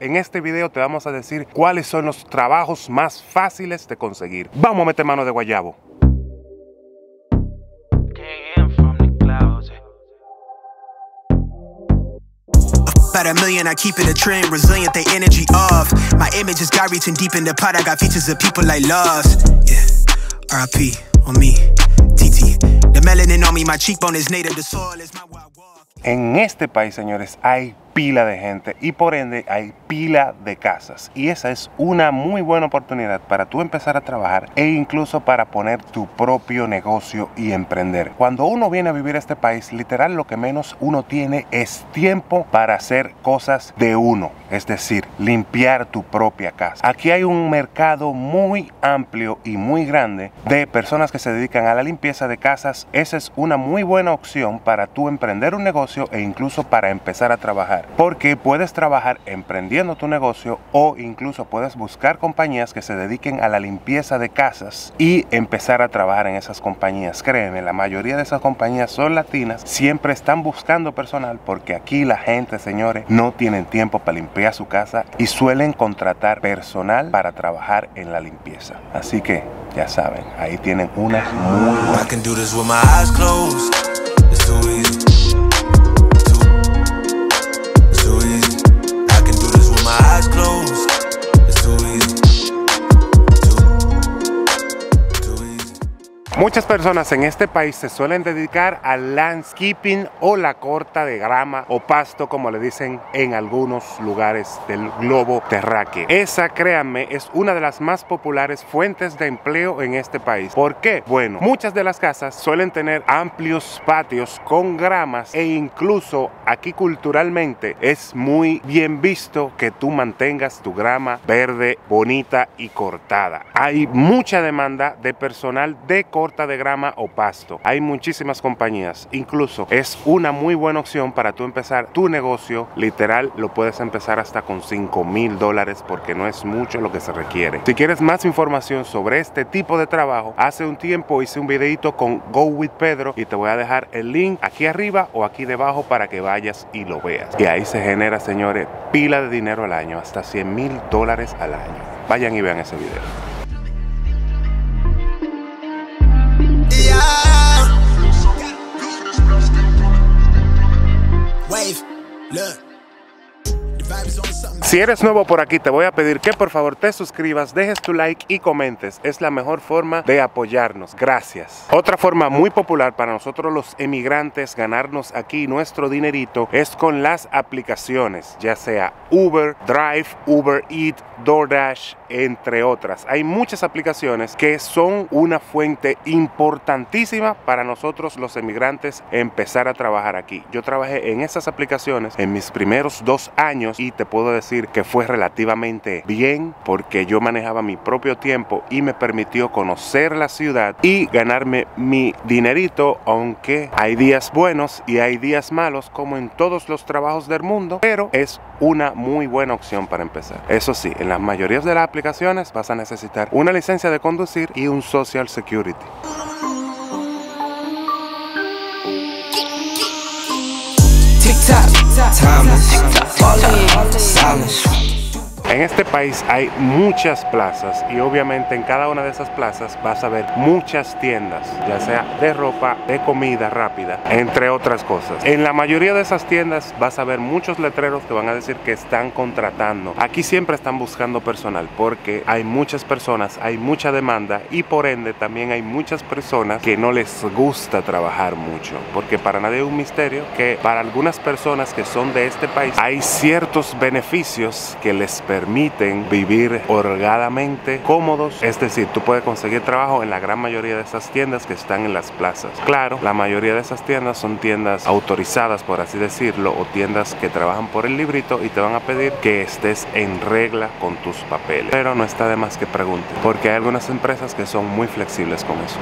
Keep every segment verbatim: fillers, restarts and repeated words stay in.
En este video te vamos a decir cuáles son los trabajos más fáciles de conseguir. Vamos a meter mano de guayabo. About a million, I keep it a trend, resilient, the energy off. My image is got reaching deep in the pot, I got features of people I love. Yeah, R I P on me, T T. The melanin on me, my cheekbone is native, the soil is my wild walk. En este país, señores, hay pila de gente y por ende hay pila de casas, y esa es una muy buena oportunidad para tú empezar a trabajar e incluso para poner tu propio negocio y emprender. Cuando uno viene a vivir a este país, literal lo que menos uno tiene es tiempo para hacer cosas de uno, es decir, limpiar tu propia casa. Aquí hay un mercado muy amplio y muy grande de personas que se dedican a la limpieza de casas. Esa es una muy buena opción para tú emprender un negocio e incluso para empezar a trabajar, porque puedes trabajar emprendiendo tu negocio o incluso puedes buscar compañías que se dediquen a la limpieza de casas y empezar a trabajar en esas compañías. Créeme, la mayoría de esas compañías son latinas, siempre están buscando personal porque aquí la gente, señores, no tienen tiempo para limpiar su casa y suelen contratar personal para trabajar en la limpieza. Así que ya saben, ahí tienen unas muy buenas. Muchas personas en este país se suelen dedicar al landscaping o la corta de grama o pasto, como le dicen en algunos lugares del globo terráqueo. Esa, créanme, es una de las más populares fuentes de empleo en este país. ¿Por qué? Bueno, muchas de las casas suelen tener amplios patios con gramas e incluso aquí culturalmente es muy bien visto que tú mantengas tu grama verde, bonita y cortada. Hay mucha demanda de personal de corta de grama o pasto. Hay muchísimas compañías, incluso es una muy buena opción para tú empezar tu negocio. Literal lo puedes empezar hasta con cinco mil dólares, porque no es mucho lo que se requiere. Si quieres más información sobre este tipo de trabajo, hace un tiempo hice un videito con Go with Pedro y te voy a dejar el link aquí arriba o aquí debajo para que vayas y lo veas. Y ahí se genera, señores, pila de dinero al año, hasta cien mil dólares al año. Vayan y vean ese video. Si eres nuevo por aquí, te voy a pedir que por favor te suscribas, dejes tu like y comentes. Es la mejor forma de apoyarnos. Gracias. Otra forma muy popular para nosotros los emigrantes ganarnos aquí nuestro dinerito es con las aplicaciones, ya sea Uber, Drive, Uber Eats, DoorDash, entre otras. Hay muchas aplicaciones que son una fuente importantísima para nosotros los emigrantes empezar a trabajar aquí. Yo trabajé en esas aplicaciones en mis primeros dos años y te puedo decir que fue relativamente bien, porque yo manejaba mi propio tiempo y me permitió conocer la ciudad y ganarme mi dinerito, aunque hay días buenos y hay días malos como en todos los trabajos del mundo, pero es una muy buena opción para empezar. Eso sí, en la mayoría de las aplicaciones vas a necesitar una licencia de conducir y un Social Security. En este país hay muchas plazas y obviamente en cada una de esas plazas vas a ver muchas tiendas, ya sea de ropa, de comida rápida, entre otras cosas. En la mayoría de esas tiendas vas a ver muchos letreros que van a decir que están contratando. Aquí siempre están buscando personal porque hay muchas personas, hay mucha demanda y por ende también hay muchas personas que no les gusta trabajar mucho, porque para nadie es un misterio que para algunas personas que son de este país hay ciertos beneficios que les permiten permiten vivir holgadamente, cómodos. Es decir, tú puedes conseguir trabajo en la gran mayoría de esas tiendas que están en las plazas. Claro, la mayoría de esas tiendas son tiendas autorizadas, por así decirlo, o tiendas que trabajan por el librito y te van a pedir que estés en regla con tus papeles. Pero no está de más que pregunten, porque hay algunas empresas que son muy flexibles con eso.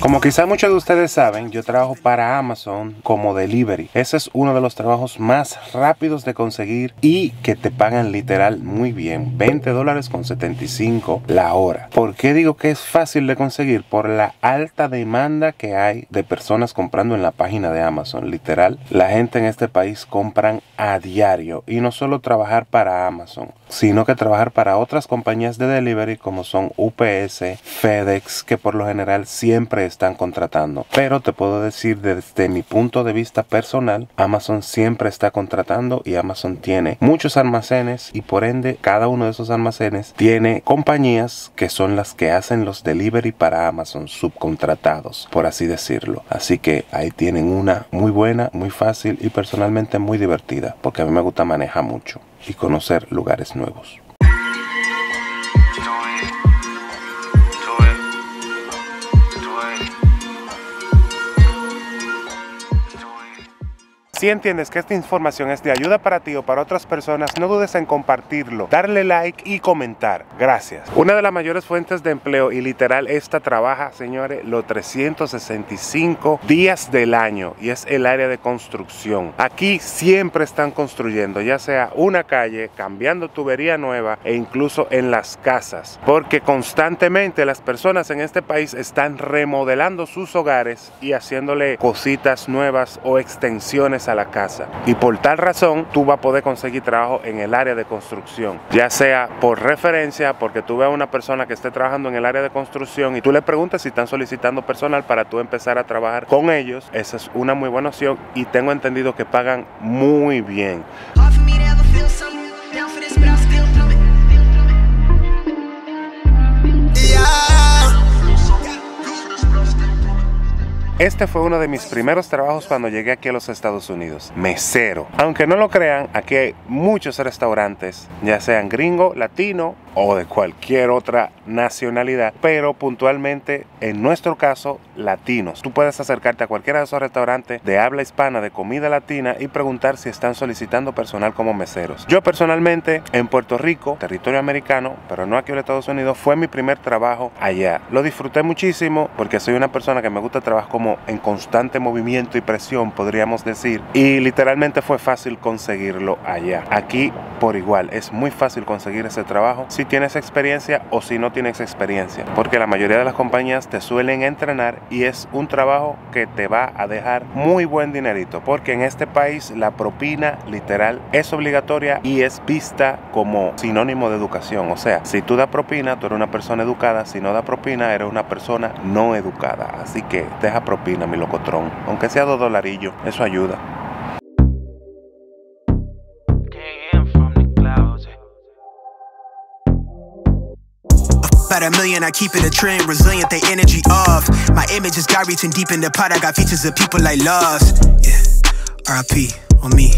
Como quizá muchos de ustedes saben, yo trabajo para Amazon como delivery. Ese es uno de los trabajos más rápidos de conseguir y que te pagan literal muy bien, veinte dólares con setenta y cinco la hora. ¿Por qué digo que es fácil de conseguir? Por la alta demanda que hay de personas comprando en la página de Amazon. Literal, la gente en este país compran a diario, y no solo trabajar para Amazon, sino que trabajar para otras compañías de delivery como son U P S, FedEx, que por lo general siempre están contratando. Pero te puedo decir, desde mi punto de vista personal, Amazon siempre está contratando y Amazon tiene muchos almacenes, y por ende cada uno de esos almacenes tiene compañías que son las que hacen los delivery para Amazon, subcontratados, por así decirlo. Así que ahí tienen una muy buena, muy fácil y personalmente muy divertida, porque a mí me gusta manejar mucho y conocer lugares nuevos. Si entiendes que esta información es de ayuda para ti o para otras personas, no dudes en compartirlo, darle like y comentar. Gracias. Una de las mayores fuentes de empleo, y literal esta trabaja, señores, los trescientos sesenta y cinco días del año, y es el área de construcción. Aquí siempre están construyendo, ya sea una calle, cambiando tubería nueva, e incluso en las casas, porque constantemente las personas en este país están remodelando sus hogares y haciéndole cositas nuevas o extensiones a la casa, y por tal razón tú vas a poder conseguir trabajo en el área de construcción, ya sea por referencia, porque tú veas a una persona que esté trabajando en el área de construcción y tú le preguntas si están solicitando personal para tú empezar a trabajar con ellos. Esa es una muy buena opción, y tengo entendido que pagan muy bien. Este fue uno de mis primeros trabajos cuando llegué aquí a los Estados Unidos, mesero. Aunque no lo crean, aquí hay muchos restaurantes, ya sean gringo, latino o de cualquier otra nacionalidad, pero puntualmente en nuestro caso, latinos. Tú puedes acercarte a cualquiera de esos restaurantes de habla hispana, de comida latina, y preguntar si están solicitando personal como meseros. Yo personalmente, en Puerto Rico, territorio americano, pero no aquí en los Estados Unidos, fue mi primer trabajo allá. Lo disfruté muchísimo porque soy una persona que me gusta trabajar como en constante movimiento y presión, podríamos decir, y literalmente fue fácil conseguirlo allá. Aquí por igual es muy fácil conseguir ese trabajo si tienes experiencia o si no tienes experiencia, porque la mayoría de las compañías te suelen entrenar, y es un trabajo que te va a dejar muy buen dinerito, porque en este país la propina literal es obligatoria y es vista como sinónimo de educación. O sea, si tú das propina, tú eres una persona educada; si no das propina, eres una persona no educada. Así que deja propina, mi locotrón, aunque sea dos dolarillos, eso ayuda. A million, I keep it a trend, resilient, the energy off. My image is got reaching deep in the pot. I got features of people I lost. Yeah, R I P on me.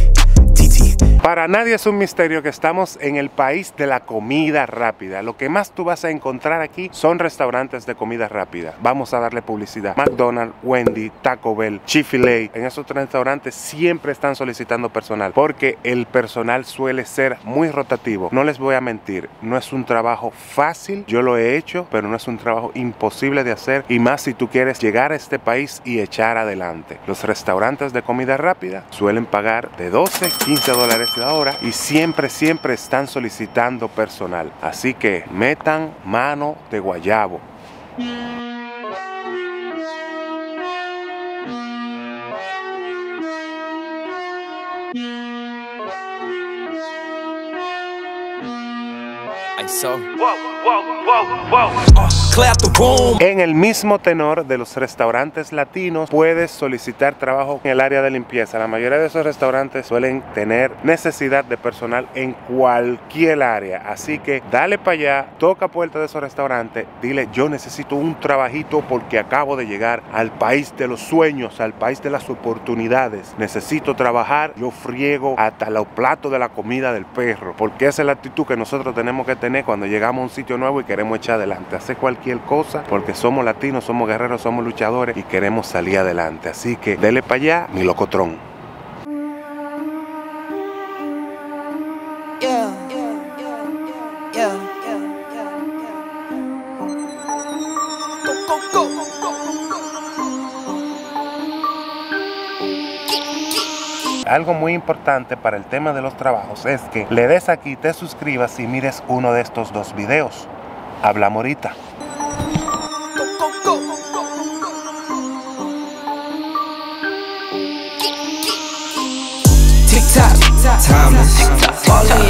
Para nadie es un misterio que estamos en el país de la comida rápida. Lo que más tú vas a encontrar aquí son restaurantes de comida rápida. Vamos a darle publicidad. McDonald's, Wendy's, Taco Bell, Chick-fil-A. En esos restaurantes siempre están solicitando personal, porque el personal suele ser muy rotativo. No les voy a mentir, no es un trabajo fácil. Yo lo he hecho, pero no es un trabajo imposible de hacer, y más si tú quieres llegar a este país y echar adelante. Los restaurantes de comida rápida suelen pagar de doce a quince dólares la hora, y siempre siempre están solicitando personal. Así que metan mano de guayabo. En el mismo tenor de los restaurantes latinos, puedes solicitar trabajo en el área de limpieza. La mayoría de esos restaurantes suelen tener necesidad de personal en cualquier área, así que dale para allá, toca puerta de esos restaurantes, dile: yo necesito un trabajito porque acabo de llegar al país de los sueños, al país de las oportunidades, necesito trabajar, yo friego hasta los platos de la comida del perro, porque esa es la actitud que nosotros tenemos que tener cuando llegamos a un sitio nuevo y queremos echar adelante, hacer cualquier cosa, porque somos latinos, somos guerreros, somos luchadores y queremos salir adelante. Así que dele para allá, mi locotrón. Yeah. Yeah. Yeah. Yeah. Yeah. Yeah. Yeah. Algo muy importante para el tema de los trabajos es que le des aquí, te suscribas y mires uno de estos dos videos. Hablamos ahorita.